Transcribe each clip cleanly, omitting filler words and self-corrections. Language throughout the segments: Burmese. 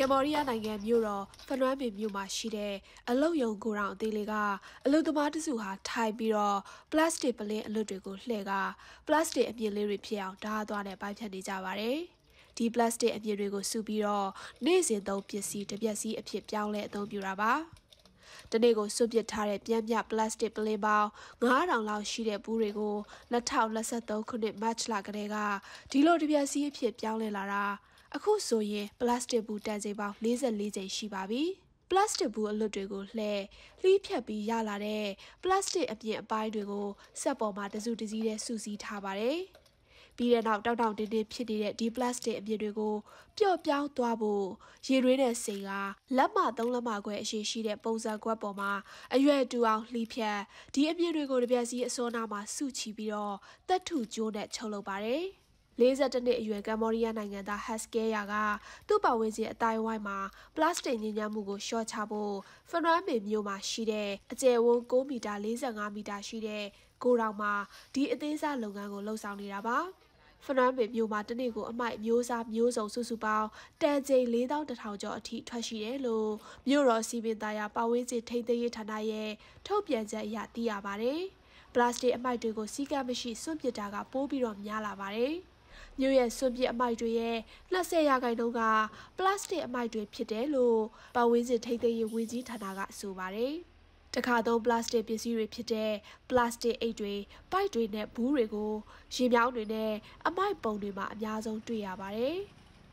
แกมอริยาในเงมิวรอฟันว่ามีมิวมาชีเดอโลยงกูรังตีเลกาอโลตมาติสุหาไทยบีรอพลาสติกเปลี่ยนอโลด้วยกูเลกาพลาสติกมีเลริเพียงดาตัวในปลายพันธุ์จาวาเรดีพลาสติกมีเลริกูสูบีรอเนื้อเสียงตัวเปียสีจะเปียสีเปียเปียงและตัวบิวราบะตอนนี้ก็สูบยึดทาร์เรปยันยับพลาสติกเปลบาวงาหลังเราชีเดบุเรโกและเท่าและสตอคนเด็กมาชลากเรกาที่เราที่เบียซีเพียบยังเลยล่ะราอะคู่โซเยพลาสติกบูแต่ใจบางลิซันลิเจชีบาบีพลาสติกบูหลุดด้วยกูเล่รีเพียบปียาลาเดพลาสติกอันยิ่งไปด้วยกูเสพออกมาแต่สุดที่ได้สูสีทาบาเดปีเดียวดาวดาวเด่นๆเพียดีดีพลาสติกอันยิ่งด้วยกูเปียวเปียวตัวบูยีรุ่ยเดสิงาละหมาดต้องละหมาดกูเฉยๆเดปงจากกูออกมาอายุดูเอารีเพียดีอันยิ่งด้วยกูเบียซีโซนามาสูชีบีรอแต่ถูกโจเดชโลบาเดလေးစားတဲ့ရွယ်ကမောရီးယားနိုင်ငံသား Haskell ကသူ့ပတ်ဝန်းကျင်အတိုင်းအဝိုင်းမှာပလတ်စတစ်ညင်ညမ်းမှုကိုလျှော့ချဖို့ဖနွမ်းပင်မြို့မှာရှိတဲ့အကျယ်ဝန်း9မီတာ45မီတာရှိတဲ့ကိုတောင်မှာဒီအသေးစားလုပ်ငန်းကိုလှုပ်ဆောင်နေတာပါဖနွမ်းပင်မြို့မှာတနေ့ကိုအမိုက်မျိုးစားမျိုးစုံစုစုပေါင်းတန်ချိန် 4,100 ကျော်အထိထွက်ရှိတယ်လို့မြို့တော်စီမံသားရပတ်ဝန်းကျင်ထိန်းသိမ်းရေးဌာနရဲ့ထုတ်ပြန်ချက်အရသိရပါတယ်ပလတ်စတစ်အမိုက်တွေကိုစီးကပ်မရှိစွန့်ပစ်တာကပိုးပြီးတော့များလာပါတယ်မြို့ရဲ့စွန့်ပစ်အမိုက်တွေရဲ့20%ကပလတ်စတစ်အမိုက်တွေဖြစ်တယ်လို့ပတ်ဝန်းကျင်ထိန်းသိမ်းရေးဝန်ကြီးဌာနကဆိုပါတယ်။တခါသုံးပလတ်စတစ်ပစ္စည်းတွေဖြစ်တဲ့ပလတ်စတစ်အိတ်တွေ၊ပိုက်တွေနဲ့ဘူးတွေကိုရေမြောင်းတွေနဲ့အမိုက်ပုံတွေမှာအများဆုံးတွေ့ရပါတယ်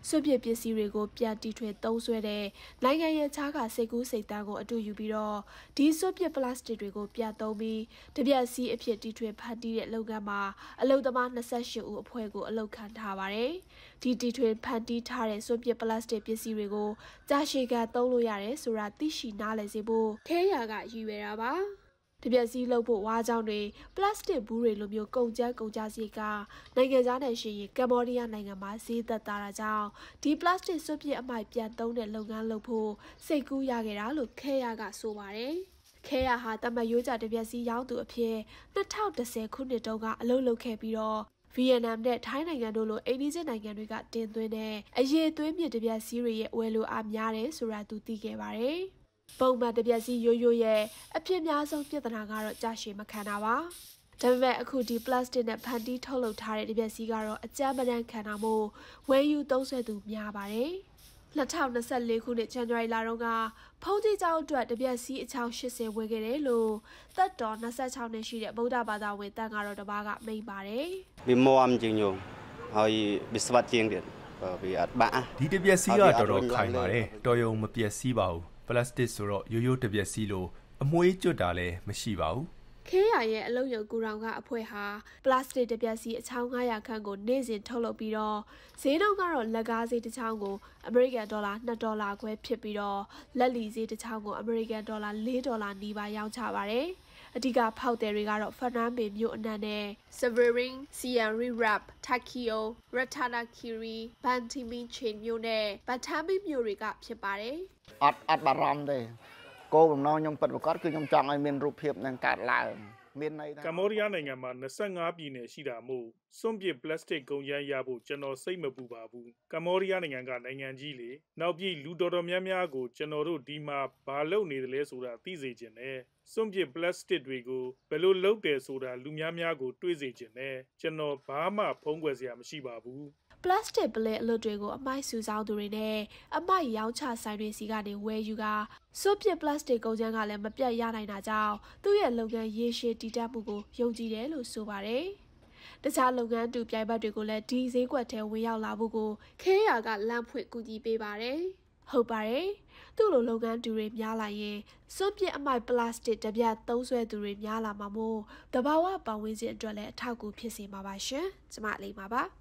။စွန့်ပစ်ပစ္စည်းတွေကိုပြန်တီထွင်သုံးစွဲတဲ့နိုင်ငံရဲ့ခြားကစိတ်ကူးစိတ်တမ်းကိုအတူယူပြီးတော့ဒီစွန့်ပစ်ပလတ်စတစ်တွေကိုပြန်သုံးပြီးတပြက်စီးအဖြစ်တီထွင်ဖန်တီးတဲ့လုပ်ငန်းမှာအလုပ်သမား28ဦးအဖွဲ့ကိုအလုပ်ခံထားပါတယ်။ဒီတီထွင်ဖန်တီးထားတဲ့စွန့်ပစ်ပလတ်စတစ်ပစ္စည်းတွေကိုကြာရှည်ကသုံးလို့ရတယ်ဆိုတာသိရှိနားလည်စေဖို့ထဲရာကရည်ရွယ်တာပါ။တပြက်စီးလုပ်ဖို့ဝါးကြောင်တွေပလတ်စတစ်ဘူးတွေလိုမျိုးကုန်ကြစည်းကနိုင်ငံသားနဲ့ရှိရင်ကမ္ဘောဒီးယားနိုင်ငံမှာဈေးသက်သာတာကြောင့်ဒီပလတ်စတစ်စွန့်ပစ်အမိုက်ပြန်သုံးတဲ့လုပ်ငန်းလုပ်ဖို့စိတ်ကူးရခဲ့တာလို့ခဲရကဆိုပါတယ်။ခဲရဟာတမရိုးကြတပြက်စီးရောင်းသူအဖြစ်2010ခုနှစ်တုန်းကအလုပ်လုပ်ခဲ့ပြီးတော့ဗီယက်နမ်နဲ့ထိုင်းနိုင်ငံတို့လိုအိန္ဒိယနိုင်ငံတွေကတင်သွင်းတဲ့အရေးသွေးမြစ်တပြက်စီးတွေရဲ့ဝယ်လိုအားများတယ်ဆိုတာသူသိခဲ့ပါတယ်။ပုံမှန်တပြက်စီရိုးရဲ့အဖြစ်များဆုံးပြဿနာကတော့ကြာရှည်မခံတာပါ။ဒါပေမဲ့အခုဒီ plastic နဲ့ဖန်တီးထုတ်လုပ်ထားတဲ့တပြက်စီကတော့အကြမ်းမတမ်းခံတာမို့ဝယ်ယူသုံးစွဲသူများပါတယ်။2024ခုနှစ်ဇန်နဝါရီလတုန်းကဖုန်းကြီးကျောင်းအတွက်တပြက်စီအချောင်း80ဝယ်ခဲ့တယ်လို့သက်တော်26နှစ်ရှိတဲ့ဗုဒ္ဓဘာသာဝင်တန်ဃာတော်တစ်ပါးကမိန့်ပါတယ်။ဒီမောမ်ကျင်းညုံဟိုဘစ်စဝတ်ကျင်းတဲ့ဒီတပြက်စီကတော်တော်ခိုင်ပါတယ်။တော်ရုံမပြက်စီပါဘူး။ပလတ်စတစ်ဆိုတော့ရိုးတပြက်စီလို့အမွှေးကျွတ်တာလည်းမရှိပါဘူး။ခဲရရဲ့အလုံယုံကူတော်ကအဖွဲ့ဟာပလတ်စတစ်တပြက်စီအချောင်း900ခန့်ကိုနေ့စဉ်ထုတ်လုပ်ပြီးတော့ဈေးနှုန်းကတော့လက်ကားဈေးတစ်ချောင်းကိုUS$2 ခွဲဖြစ်ပြီးတော့လက်လီဈေးတစ်ချောင်းကိုUS$4 နီးပါးရောင်းချပါတယ်။အဓိကဖောက်သည်တွေကတော့ Fernandez မြို့အနှံ့နဲ့ Severin, Siem Reap, Takeo, Ratanakiri, Bantimin Chain မြို့နဲ့ Battami မြို့တွေကဖြစ်ပါတယ်။อัดบารมเลยโกผมน้องยมปัดประกอบคือยมจังไอเมนรูปเพียบในการลายเมนในกัมพูชาในงานมัน25 ปีเนี่ยชีดามูส่งเปลี่ยนพลาสติกกงยันยาบุจันโนใส่มาปูบาบูกัมพูชาในงานการในงานจีเลยนอกจากลูดอดมีมีอากูจันโนรูดีมาบาลูนี่เลยสุราตีเจเจเน่ส่งเปลี่ยนพลาสติกด้วยกูเปลูลูกเตสุราลูมีมีอากูตุยเจเจเน่จันโนบามาพงกวเสียมชีบาบูပလတ်စတစ်ပလက်အလွတ်တွေကိုအမိုက်စုဆောင်သူတွေနဲ့အမိုက်ရောင်းချဆိုင်တွေစီကနေဝယ်ယူကာစွန့်ပစ်ပလတ်စတစ်ကုန်ကြမ်းကလည်းမပြတ်ရနိုင်တာကြောင့်သူ့ရဲ့လုပ်ငန်းရေရှည်တည်တံ့မှုကိုယုံကြည်တယ်လို့ဆိုပါတယ်။တခြားလုပ်ငန်းတူပြိုင်ဘက်တွေကိုလည်းဒီဈေးကွက်ထဲဝင်ရောက်လာဖို့ကိုခဲရာကလမ်းဖွင့်ကူညီပေးပါတယ်။ဟုတ်ပါတယ်။သူ့လိုလုပ်ငန်းတူတွေများလာရင်စွန့်ပစ်အမိုက်ပလတ်စတစ်တပြတ်သုံးစွဲသူတွေများလာမှာမို့တဘာဝပတ်ဝန်းကျင်အတွက်လည်းအထောက်အကူဖြစ်စေမှာပါရှင်။ကျမလေးပါပါ။